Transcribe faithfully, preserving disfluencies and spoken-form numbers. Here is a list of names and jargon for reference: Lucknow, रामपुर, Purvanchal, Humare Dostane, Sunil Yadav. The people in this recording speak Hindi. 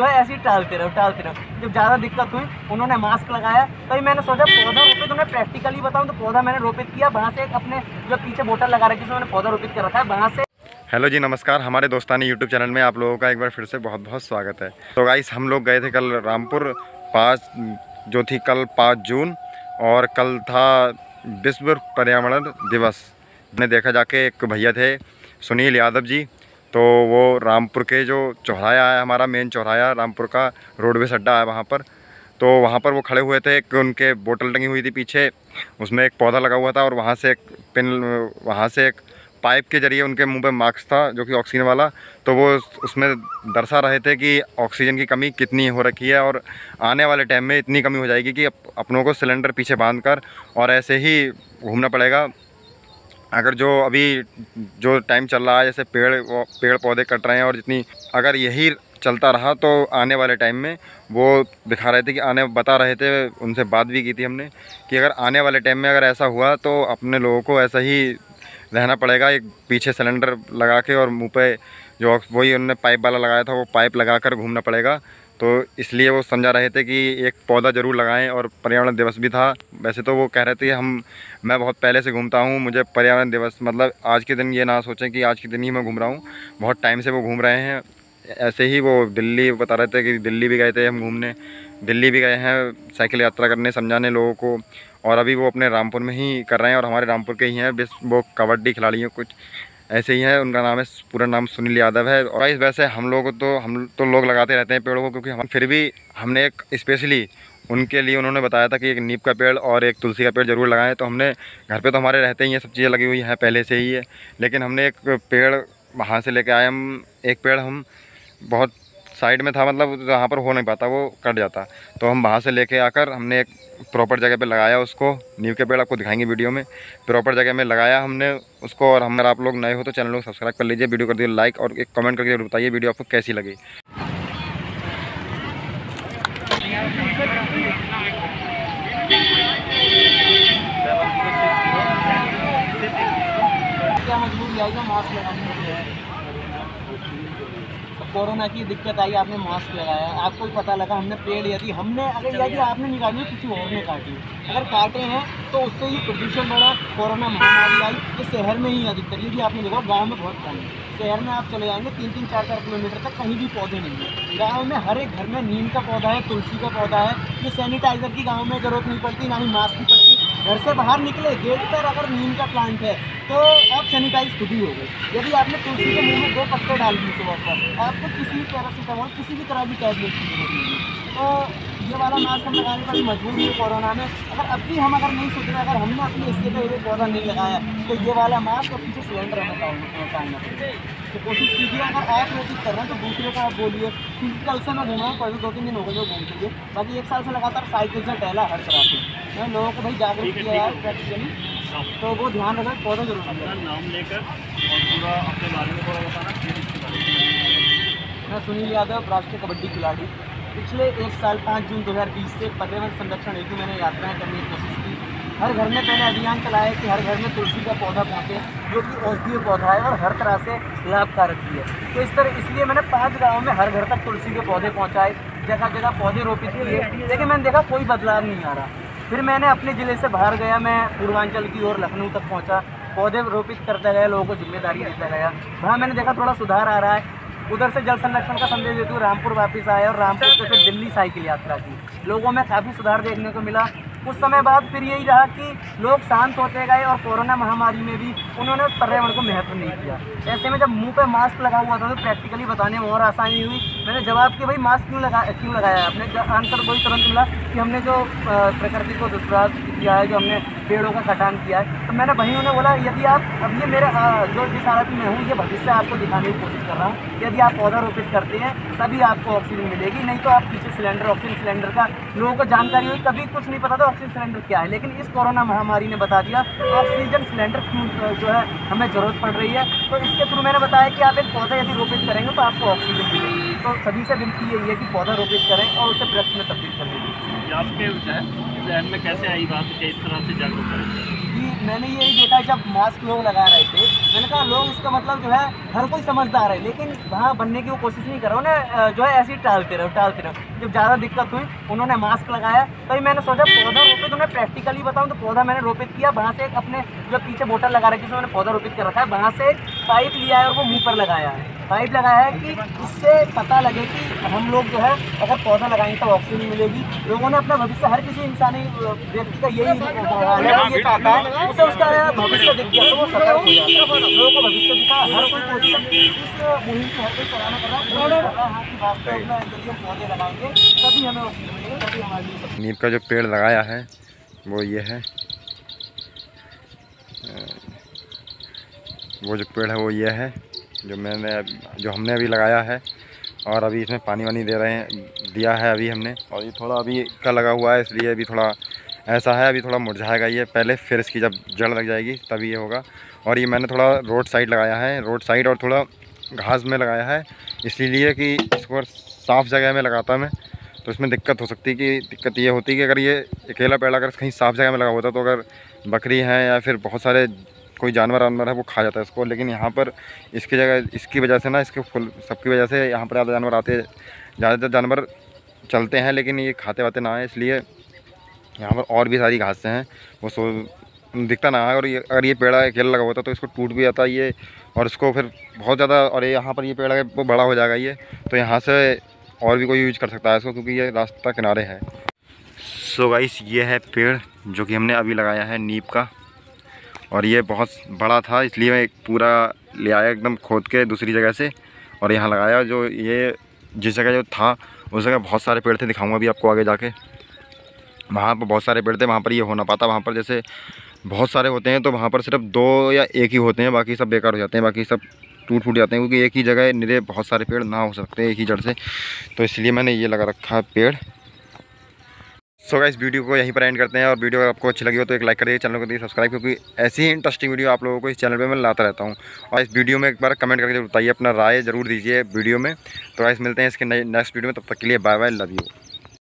जो है ऐसे ही टालते रहो टालते रहो जब ज़्यादा दिक्कत हुई उन्होंने मास्क लगाया। तभी मैंने सोचा पौधा रोपित, उन्हें प्रैक्टिकली बताऊं तो पौधा मैंने रोपित किया वहाँ से, एक अपने जो पीछे बोतल लगा रखी उसमें मैंने पौधा रोपित कर रखा है वहाँ से। हेलो जी नमस्कार, हमारे दोस्तानी यूट्यूब चैनल में आप लोगों का एक बार फिर से बहुत बहुत स्वागत है। तो गाइस हम लोग गए थे कल रामपुर पाँच जो थी कल पाँच जून और कल था विश्व पर्यावरण दिवस। हमने देखा जाके एक भैया थे सुनील यादव जी, तो वो रामपुर के जो चौराया है हमारा मेन चौराया रामपुर का रोडवेज अड्डा है वहाँ पर, तो वहाँ पर वो खड़े हुए थे। एक उनके बोतल टंगी हुई थी पीछे, उसमें एक पौधा लगा हुआ था और वहाँ से एक पिन वहाँ से एक पाइप के ज़रिए उनके मुंह पे मास्क था जो कि ऑक्सीजन वाला, तो वो उसमें दर्शा रहे थे कि ऑक्सीजन की कमी कितनी हो रखी है और आने वाले टाइम में इतनी कमी हो जाएगी कि अपनों को सिलेंडर पीछे बांध कर और ऐसे ही घूमना पड़ेगा। अगर जो अभी जो टाइम चल रहा है जैसे पेड़ पेड़ पौधे कट रहे हैं और जितनी अगर यही चलता रहा तो आने वाले टाइम में वो दिखा रहे थे कि आने बता रहे थे, उनसे बात भी की थी हमने कि अगर आने वाले टाइम में अगर ऐसा हुआ तो अपने लोगों को ऐसा ही रहना पड़ेगा, एक पीछे सिलेंडर लगा के और मुंह पे जो वही उन्होंने पाइप वाला लगाया था वो पाइप लगा कर घूमना पड़ेगा। तो इसलिए वो समझा रहे थे कि एक पौधा ज़रूर लगाएं। और पर्यावरण दिवस भी था, वैसे तो वो कह रहे थे हम मैं बहुत पहले से घूमता हूँ, मुझे पर्यावरण दिवस मतलब आज के दिन ये ना सोचें कि आज के दिन ही मैं घूम रहा हूँ, बहुत टाइम से वो घूम रहे हैं। ऐसे ही वो दिल्ली बता रहे थे कि दिल्ली भी गए थे हम घूमने, दिल्ली भी गए हैं साइकिल यात्रा करने समझाने लोगों को, और अभी वो अपने रामपुर में ही कर रहे हैं। और हमारे रामपुर के ही हैं वो कबड्डी खिलाड़ी हैं, कुछ ऐसे ही है, उनका नाम है पूरा नाम सुनील यादव है। और इस वैसे हम लोग तो हम तो लोग लगाते रहते हैं पेड़ों को, क्योंकि हम फिर भी हमने एक स्पेशली उनके लिए उन्होंने बताया था कि एक नीम का पेड़ और एक तुलसी का पेड़ ज़रूर लगाएं। तो हमने घर पे तो हमारे रहते ही ये सब चीज़ें लगी हुई हैं पहले से ही है, लेकिन हमने एक पेड़ वहाँ से लेके आए हम, एक पेड़ हम बहुत साइड में था मतलब जहाँ पर हो नहीं पाता वो कट जाता, तो हम वहाँ से लेके आकर हमने एक प्रॉपर जगह पे लगाया उसको। नीम के पेड़ आपको दिखाएंगे वीडियो में, प्रॉपर जगह में लगाया हमने उसको। और हमारा आप लोग नए हो तो चैनल को सब्सक्राइब कर लीजिए, वीडियो कर दीजिए लाइक और एक कमेंट करके जरूर बताइए वीडियो आपको कैसी लगी। कोरोना की दिक्कत आई, आपने मास्क लगाया, आपको भी पता लगा हमने पेड़ यदि हमने अगर यदि आपने नहीं काटी किसी और ने काटी, अगर काटे हैं तो उससे ही प्रदूषण बढ़ा, कोरोना महामारी आई। ये शहर में ही अधिकतर, ये भी आपने देखा गांव में बहुत कम है। शहर में आप चले जाएंगे तीन तीन चार चार किलोमीटर तक कहीं भी पौधे नहीं है। गाँव में हर एक घर में नीम का पौधा है, तुलसी का पौधा है। ये सैनिटाइज़र की गाँव में ज़रूरत नहीं पड़ती, ना ही मास्क की पड़ती। घर से बाहर निकले गेट पर अगर नीम का प्लांट है तो आप सैनिटाइज खुद ही हो गए। यदि आपने तुलसी के मुंह में दो पत्ते डाल दिए सुबह पर, आपको किसी भी पैरासीटामॉल किसी भी तरह की टैबलेट की जरूरत नहीं है। तो ये वाला मास्क हम लगाने पर मजबूर हुए कोरोना में। अगर अब भी हम अगर नहीं सोच रहे, अगर हमने अपने हिस्से पर एक पौधा नहीं लगाया तो ये वाला मास्क और पीछे सिलेंडर हमें पहुँचाना पड़ेगा। तो कोशिश कीजिए अगर आप रोपित कर रहे हैं तो दूसरे को आप बोलिए। फिजिकल से मैं घूमा पहले दो तीन दिन हो गए लोग घूमते हुए, बाकी एक साल से लगातार साइकिल से टहला हर तरह से। मैं लोगों को भाई जागरूक किया यार प्रैक्टिकली, तो वो ध्यान रखना पौधा जरूर अपना नाम लेकर। और पूरा अपने बारे में थोड़ा बताना मैं सुनील यादव, राष्ट्रीय कबड्डी खिलाड़ी। पिछले एक साल पाँच जून दो हज़ार बीस से पर्यावरण संरक्षण हेतु मैंने यात्राएं करने की कोशिश की। हर घर में पहले अभियान चलाया कि हर घर में तुलसी का पौधा पहुँचे, जो कि औषधीय पौधा है और हर तरह से लाभकारक भी है। तो इस तरह इसलिए मैंने पाँच गाँव में हर घर तक तुलसी के पौधे पहुँचाए, जगह जगह पौधे रोपित किए, लेकिन मैंने देखा कोई बदलाव नहीं आ रहा। फिर मैंने अपने ज़िले से बाहर गया, मैं पूर्वांचल की ओर लखनऊ तक पहुंचा, पौधे रोपित करता गया, लोगों को जिम्मेदारी देता गया। वहाँ मैंने देखा थोड़ा सुधार आ रहा है। उधर से जल संरक्षण का संदेश देते हुए रामपुर वापस आया और रामपुर से फिर दिल्ली साइकिल यात्रा की। लोगों में काफ़ी सुधार देखने को मिला। कुछ समय बाद फिर यही रहा कि लोग शांत होते गए और कोरोना महामारी में भी उन्होंने पर्यावरण को महत्व नहीं दिया। ऐसे में जब मुंह पे मास्क लगा हुआ था तो प्रैक्टिकली बताने में और आसानी हुई। मैंने जवाब कि भाई मास्क क्यों लगा क्यों लगाया आपने, आंसर वही तुरंत मिला कि हमने जो प्रकृति को दुष्प्राप्त किया है, जो हमने पेड़ों का कटान किया है। तो मैंने वहीं उन्हें बोला यदि आप अब ये मेरे जो जिस हालत में हूँ ये भविष्य आपको दिखाने की कोशिश कर रहा हूँ। यदि आप पौधा रोपित करते हैं तभी आपको ऑक्सीजन मिलेगी, नहीं तो आप पीछे सिलेंडर ऑक्सीजन सिलेंडर का लोगों को जानकारी हुई, कभी कुछ नहीं पता था ऑक्सीजन सिलेंडर क्या है, लेकिन इस कोरोना महामारी ने बता दिया ऑक्सीजन सिलेंडर जो है हमें ज़रूरत पड़ रही है। तो इसके थ्रू मैंने बताया कि आप एक पौधा यदि रोपित करेंगे तो आपको ऑक्सीजन मिलेगी। तो सभी से विनती यही है कि पौधा रोपित करें और उसे वृक्ष में तब्दील कर दें। आपके जहन में कैसे आई बात, इस तरह से जागरूक करें? मैंने यही देखा जब मास्क लोग लगा रहे थे, मैंने कहा लोग इसका मतलब जो है हर कोई समझदार है, लेकिन वहाँ बनने की वो कोशिश नहीं कर रहा ना, जो है ऐसे ही टालते रहो टालते रहो। जब ज़्यादा दिक्कत हुई उन्होंने मास्क लगाया, तभी मैंने सोचा पौधा रोपित, उन्हें प्रैक्टिकली बताऊँ तो पौधा मैंने रोपित किया। वहाँ से एक अपने जो पीछे बोतल लगा रखी है उसमें मैंने पौधा रोपित कर रखा है, वहाँ से एक पाइप लिया है और वो मुँह पर लगाया है। पाइप लगाया है कि इससे पता लगे कि हम लोग जो है अगर पौधा लगाएंगे तो ऑक्सीजन मिलेगी। लोगों ने अपना भविष्य, हर किसी इंसानी व्यक्ति का यही ये चाहता है, उसे उसका भविष्य दिख गया तो वो सफल हो जाता है। लोगों को भविष्य दिखा, हर कोई कोशिश मुहिम की, हर कोई सराहना कर रहा है कि वास्तव में यदि हम पौधे लगाएंगे तभी हमें ऑक्सीजन मिलेगी, तभी हमारे नीम का जो पेड़ लगाया है वो ये है, वो जो पेड़ है वो ये है जो मैंने जो हमने अभी लगाया है। और अभी इसमें पानी वानी दे रहे हैं, दिया है अभी हमने। और ये थोड़ा अभी का लगा हुआ है इसलिए अभी थोड़ा ऐसा है, अभी थोड़ा मुरझाएगा ये पहले, फिर इसकी जब जड़ लग जाएगी तभी ये होगा। और ये मैंने थोड़ा रोड साइड लगाया है, रोड साइड और थोड़ा घास में लगाया है, इसलिए कि इसको साफ़ जगह में लगाता मैं तो इसमें दिक्कत हो सकती, कि दिक्कत ये होती कि अगर ये अकेला पेड़ अगर कहीं साफ़ जगह में लगा होता तो अगर बकरी हैं या फिर बहुत सारे कोई जानवर वानवर है वो खा जाता है इसको। लेकिन यहाँ पर इसकी जगह इसकी वजह से ना, इसके फुल सबकी वजह से यहाँ पर ज़्यादा जानवर आते, ज़्यादातर जानवर चलते हैं लेकिन ये खाते वाते ना आए, इसलिए यहाँ पर और भी सारी घासें हैं वो सो दिखता ना है। और ये अगर ये पेड़ अकेला लगा होता तो इसको टूट भी जाता ये, और इसको फिर बहुत ज़्यादा, और यहाँ पर ये पेड़ अगर वो बड़ा हो जाएगा ये तो यहाँ से और भी कोई यूज कर सकता है इसको, क्योंकि ये रास्ता किनारे है। सो गाइस, ये है पेड़ जो कि हमने अभी लगाया है नीम का, और ये बहुत बड़ा था इसलिए मैं पूरा ले आया एकदम खोद के दूसरी जगह से और यहाँ लगाया। जो ये जिस जगह जो था उस जगह बहुत सारे पेड़ थे, दिखाऊंगा भी आपको आगे जाके, वहाँ पर बहुत सारे पेड़ थे, वहाँ पर ये हो ना पाता। वहाँ पर जैसे बहुत सारे होते हैं तो वहाँ पर सिर्फ दो या एक ही होते हैं, बाकी सब बेकार हो जाते हैं, बाकी सब टूट फूट जाते हैं, क्योंकि एक ही जगह निरे बहुत सारे पेड़ ना हो सकते एक ही जड़ से, तो इसलिए मैंने ये लगा रखा है पेड़। सो गाइस, वीडियो को यहीं पर एंड करते हैं, और वीडियो अगर आपको अच्छी लगी हो तो एक लाइक करिए, चैनल को दीजिए सब्सक्राइब, क्योंकि ऐसी ही इंटरेस्टिंग वीडियो आप लोगों को इस चैनल पे मैं लाता रहता हूँ। और इस वीडियो में एक बार कमेंट करके जरूर बताइए, अपना राय जरूर दीजिए वीडियो में। तो गाइस, मिलते हैं इसके नेक्स्ट वीडियो में, तब तक के लिए बाय बाय, लव यू।